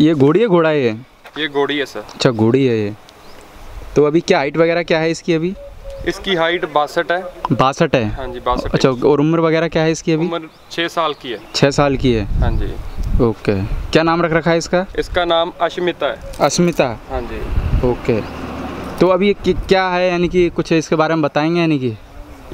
ये घोड़ी है, घोड़ा है ये घोड़ी है सर। अच्छा घोड़ी है ये। तो अभी क्या हाइट वगैरह क्या है इसकी? अभी इसकी हाइट 62 है। 62 है? हाँ जी 62। अच्छा और उम्र वगैरह क्या है इसकी? अभी उम्र 6 साल की है। 6 साल की है? हाँ जी। ओके, क्या नाम रख रखा है इसका? इसका नाम अस्मिता है। अस्मिता? हाँ जी। ओके, तो अभी क्या है यानी कि कुछ इसके बारे में बताएंगे यानी कि?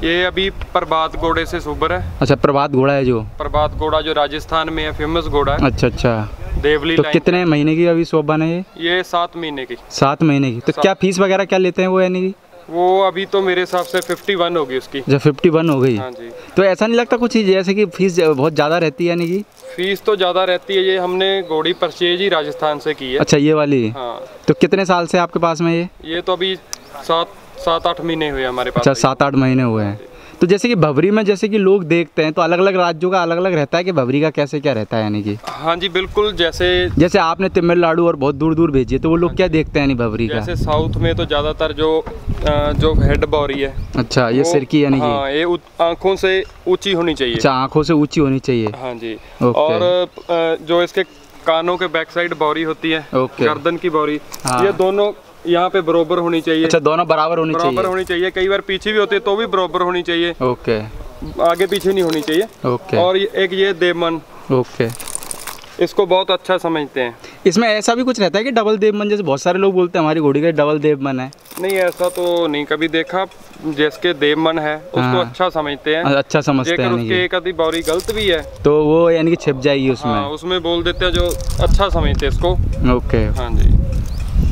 ये अभी प्रभात घोड़े से सुपर है। अच्छा प्रभात घोड़ा है जो? प्रभात घोड़ा जो राजस्थान में है, फेमस घोड़ा है। अच्छा अच्छा, देवली। तो कितने महीने की अभी शोभन है ये? 7 महीने की। 7 महीने की। तो क्या फीस वगैरह क्या लेते हैं वो यानी कि? वो अभी तो मेरे हिसाब से 51 होगी उसकी। जब 51 हो गई? हाँ जी। तो ऐसा नहीं लगता कुछ जैसे कि फीस बहुत ज़्यादा रहती है यानी कि? फीस तो ज़्यादा रहती है, ये हमने घोड़ी परचेज ही राजस्थान से की है। अच्छा ये वाली? हाँ। तो कितने साल से आपके पास में ये तो अभी 7-8 महीने हुए हमारे पास। अच्छा 7-8 महीने हुए हैं। तो जैसे कि भवरी में जैसे कि लोग देखते हैं तो अलग अलग राज्यों का अलग अलग रहता है कि भवरी का कैसे क्या रहता है यानी कि? हाँ जी बिल्कुल। जैसे जैसे आपने तमिलनाडु और बहुत दूर दूर भेजिए तो वो लोग क्या देखते हैं भवरी का? जैसे साउथ में तो ज़्यादातर जो हेड भवरी है। अच्छा ये सिर की यानी? हाँ, ये आँखों से ऊँची होनी चाहिए। अच्छा आँखों से ऊँची होनी चाहिए। हाँ जी। और जो इसके कानों के बैक साइड भवरी होती है, गर्दन की भवरी, ये दोनों यहाँ पे बराबर होनी चाहिए। अच्छा दोनों बराबर होनी चाहिए। बराबर होनी चाहिए, कई बार पीछे भी होते हैं तो भी बराबर होनी चाहिए। ओके, आगे पीछे नहीं होनी चाहिए। ओके। और एक ये देवमन। ओके, इसको बहुत अच्छा समझते हैं। इसमें ऐसा भी कुछ रहता है कि डबल देवमन, जैसे बहुत सारे लोग बोलते हैं हमारी घोड़ी का डबल देवमन है? नहीं ऐसा तो नहीं कभी देखा। जिसके देवमन है उसको अच्छा समझते हैं। अच्छा समझते हैं। उसके एक आधी बारी गलत भी है तो वो यानी कि छिप जाएगी उसमें, उसमें बोल देते हैं जो अच्छा समझते हैं इसको। ओके हाँ जी।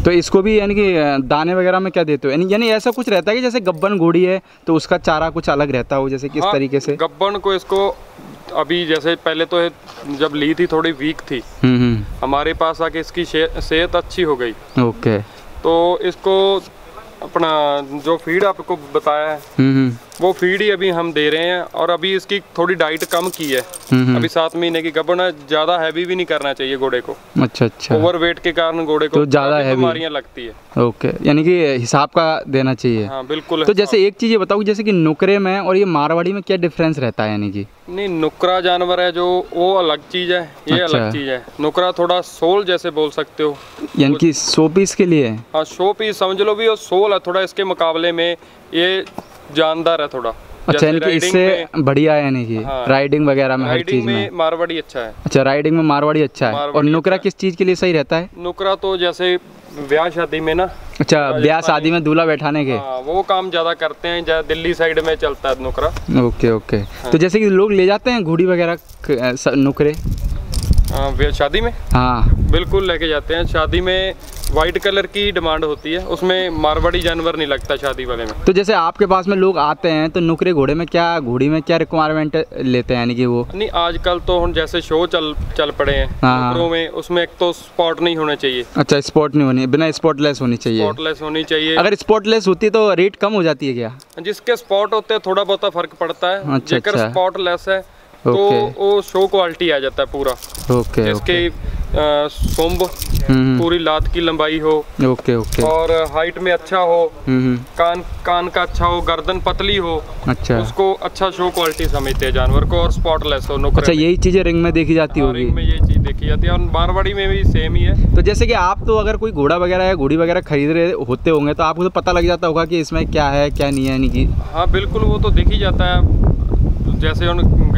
तो इसको भी यानी कि दाने वगैरह में क्या देते हो यानी ऐसा कुछ रहता है कि जैसे गब्बन घोड़ी है तो उसका चारा कुछ अलग रहता हो जैसे किस तरीके से? गब्बन को इसको अभी जैसे पहले तो जब ली थी थोड़ी वीक थी, हमारे पास आके इसकी सेहत अच्छी हो गई। ओके। तो इसको अपना जो फीड आपको बताया है वो फीड ही अभी हम दे रहे हैं और अभी इसकी थोड़ी डाइट कम की है। अभी 7 महीने की गब्बन है, ज्यादा हैवी भी नहीं करना चाहिए घोड़े को। अच्छा अच्छा। ओवरवेट के कारण घोड़े को ज्यादा बीमारियां लगती है। ओके, यानी कि हिसाब का देना चाहिए। हाँ बिल्कुल। तो जैसे एक चीज ये बताओ जैसे कि नुकरे में और ये मारवाड़ी में क्या डिफरेंस रहता है यानी कि? नहीं नुकरा जानवर है जो वो अलग चीज है, ये अलग चीज है। नुकरा थोड़ा सोल जैसे बोल सकते हो यानी कि शो पीस के लिए। हाँ शो पीस समझ लो भी, और सोल है थोड़ा इसके मुकाबले में ये जानदार है थोड़ा। अच्छा यानी इससे बढ़िया है यानी कि? हाँ, राइडिंग वगैरह में हर चीज में मारवाड़ी अच्छा है। अच्छा राइडिंग में मारवाड़ी अच्छा है। और नुकरा किस चीज के लिए सही रहता है? नुकरा तो जैसे ब्याह शादी में ना। अच्छा ब्याह शादी में दूल्हा बैठाने के? हाँ, वो काम ज्यादा करते हैं, दिल्ली साइड में चलता है नुकरा। Okay okay. तो जैसे कि लोग ले जाते हैं घोड़ी वगैरह नुकरे शादी में? हाँ बिल्कुल लेके जाते हैं। शादी में वाइट कलर की डिमांड होती है, उसमें मारवाड़ी जानवर नहीं लगता शादी वाले में। तो जैसे आपके पास में लोग आते हैं तो नुकरे घोड़े में क्या घोड़ी में क्या रिक्वायरमेंट लेते हैं यानी कि वो? नहीं आजकल तो हम जैसे शो चल पड़े हैं नुकरों में, उसमें एक तो स्पॉट नहीं होना चाहिए। अच्छा स्पॉट नहीं होनी, बिना स्पॉटलेस होनी चाहिए। स्पॉटलेस होनी चाहिए। अगर स्पॉटलेस होती तो रेट कम हो जाती है क्या? जिसके स्पॉट होते हैं थोड़ा बहुत फर्क पड़ता है। जेकर स्पॉटलेस है तो वो शो क्वालिटी आ जाता है पूरा। ओके। जिसके सोम्ब पूरी लात की लंबाई हो। Okay okay. और हाइट में अच्छा हो, कान का अच्छा हो, गर्दन पतली हो। अच्छा, उसको अच्छा शो क्वालिटी समझते हैं जानवर को, और स्पॉटलेस हो नुकरे। अच्छा यही चीजें रिंग में देखी जाती होगी? रिंग में यही चीज देखी जाती है और मारवाड़ी में भी सेम ही है। तो जैसे कि आप तो अगर कोई घोड़ा वगैरह या घोड़ी वगैरह खरीद रहे होते होंगे तो आपको तो पता लग जाता होगा कि इसमें क्या है क्या नहीं है यानी कि? हाँ बिल्कुल, वो तो देखी जाता है। जैसे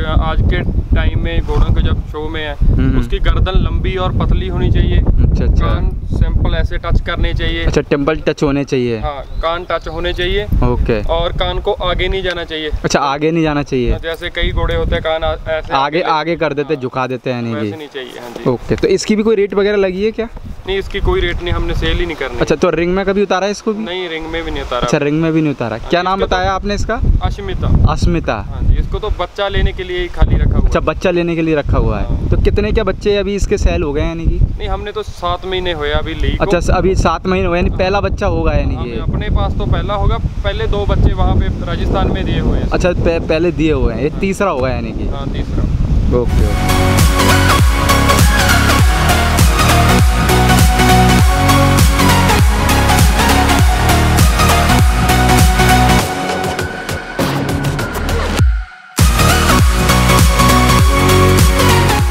आज के टाइम में घोड़ों के जब शो में है, उसकी गर्दन लंबी और पतली होनी चाहिए। अच्छा अच्छा। कान सिंपल ऐसे टच करने चाहिए। अच्छा टेम्पल टच होने चाहिए। हाँ कान टच होने चाहिए। ओके। और कान को आगे नहीं जाना चाहिए। अच्छा आगे नहीं जाना चाहिए। जैसे कई घोड़े होते हैं कान ऐसे आगे कर देते, झुका देते हैं नहीं चाहिए। ओके, तो इसकी भी कोई रेट वगैरह लगी है क्या? नहीं इसकी कोई रेट नहीं, हमने सेल ही नहीं करनी। अच्छा, तो रिंग में कभी उतारा है इसको? नहीं रिंग में भी नहीं उतारा। अच्छा रिंग में भी नहीं उतारा। क्या नाम बताया आपने इसका? अस्मिता। अस्मिता। इसको तो बच्चा लेने के लिए ही खाली रखा हुआ। अच्छा बच्चा लेने के लिए रखा हुआ है। तो कितने क्या बच्चे अभी इसके सेल हो गए यानी कि? नहीं हमने तो 7 महीने हुए अभी ली। अच्छा अभी 7 महीने हुए, पहला बच्चा होगा यानी कि? अपने पास तो पहला होगा, पहले 2 बच्चे वहाँ पे राजस्थान में दिए हुए। अच्छा पहले दिए हुए हैं, ये तीसरा होगा यानी कि? हाँ तीसरा। ओके।